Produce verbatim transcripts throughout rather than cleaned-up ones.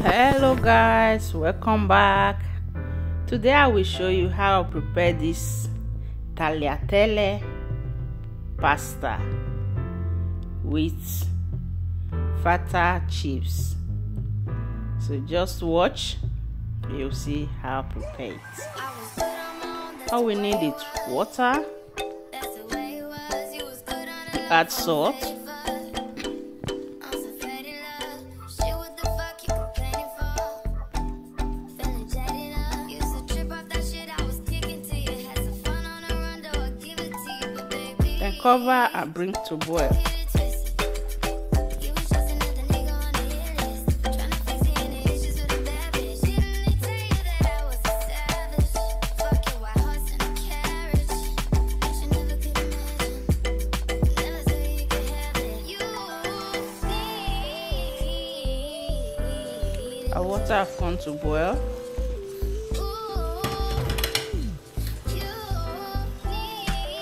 Hello guys, welcome back. Today I will show you how to prepare this tagliatelle pasta with fata chips. So just watch, you'll see how to prepare it. All we need is water, add salt, cover and bring to boil. Our water have come to boil.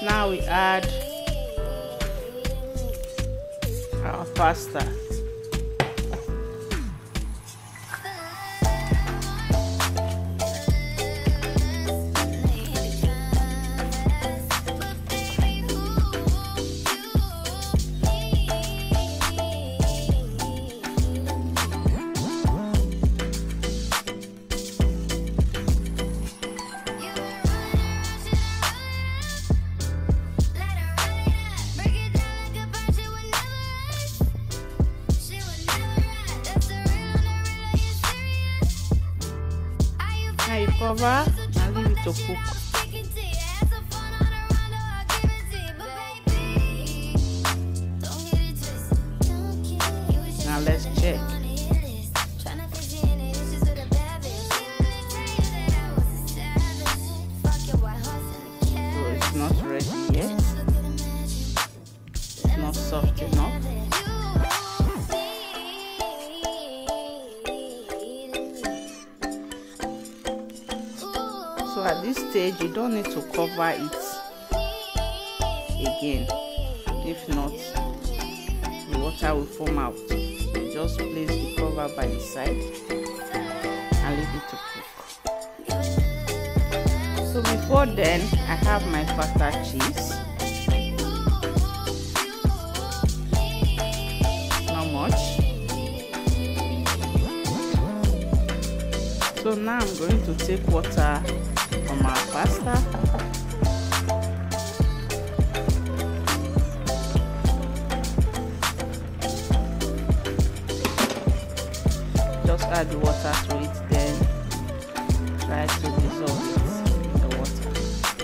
Now we add our pasta. Cover and leave it to cook. Now let's check. So it's not ready yet. It's not soft enough. So at this stage, you don't need to cover it again. If not, the water will foam out. You just place the cover by the side and leave it to cook. So before then, I have my fata cheese. Not much. So now I'm going to take water from our pasta . Just add the water to it, then try to dissolve it, the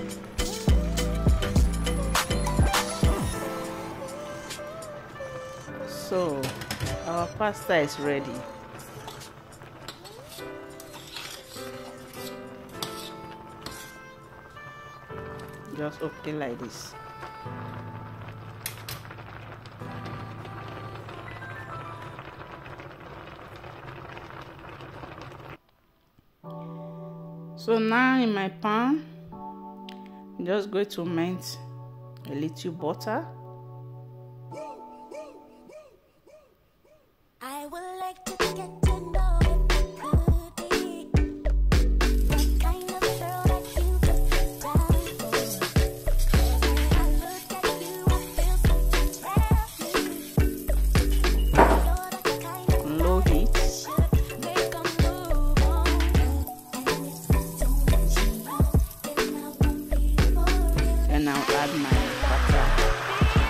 water. So our pasta is ready. Just open like this. So now in my pan, I'm just going to melt a little butter. I would like to get to know. Now add my butter.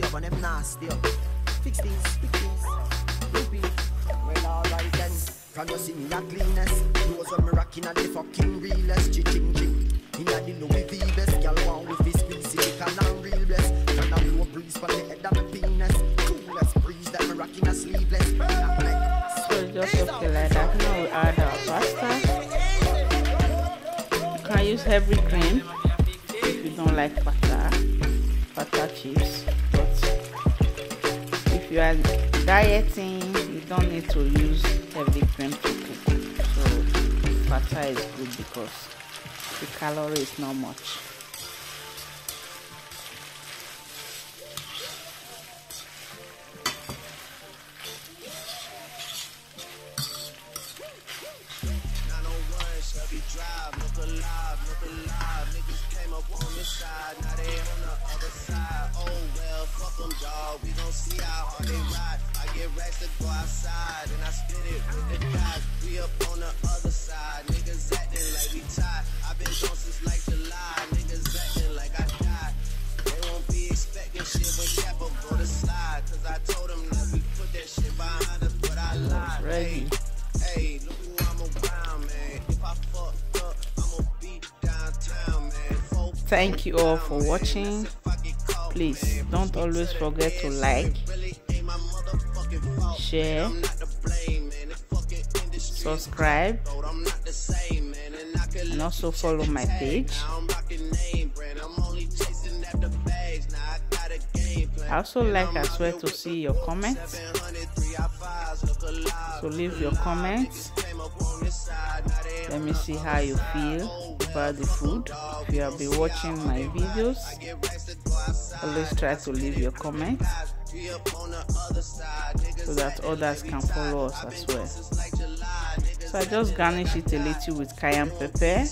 nasty up and them nasty up. Fix these, fix these. Repeat. Well, alright then. Can you see me a cleanest? Those when me rocking at the fucking realest. Chiching chick. Inna the Louis V best. Y'all want with this greasy chick and I'm real blessed. Can I blow a breeze for the head of the penis? Coolest breeze that me rocking a sleeveless. So just okay like that. Now we add our pasta. You can use heavy cream if you don't like fata, fata chips. If you are dieting, you don't need to use heavy cream to cook. So fata is good because the calorie is not much. Thank you all for watching. Please don't always forget to like, share, subscribe, and also follow my page. I also like as well to see your comments, so leave your comments. Let me see how you feel about the food. If you have been watching my videos, always try to leave your comments so that others can follow us as well. So I just garnish it a little with cayenne pepper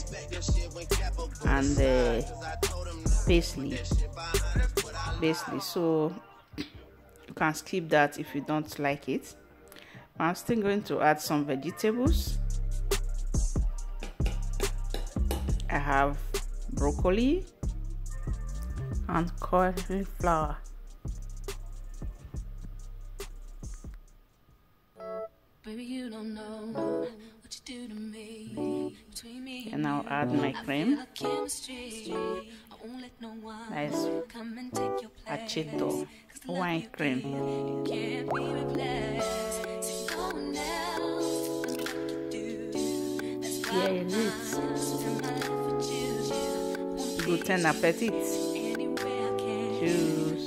and uh, parsley. Basically, so you can skip that if you don't like it. I'm still going to add some vegetables. I have broccoli and cauliflower. Baby, you don't know what you do to me. Between me and I'll add my cream. Nice aceto wine cream. You can't be replaced. Yeah, it is. Guten Appetit. Cheers.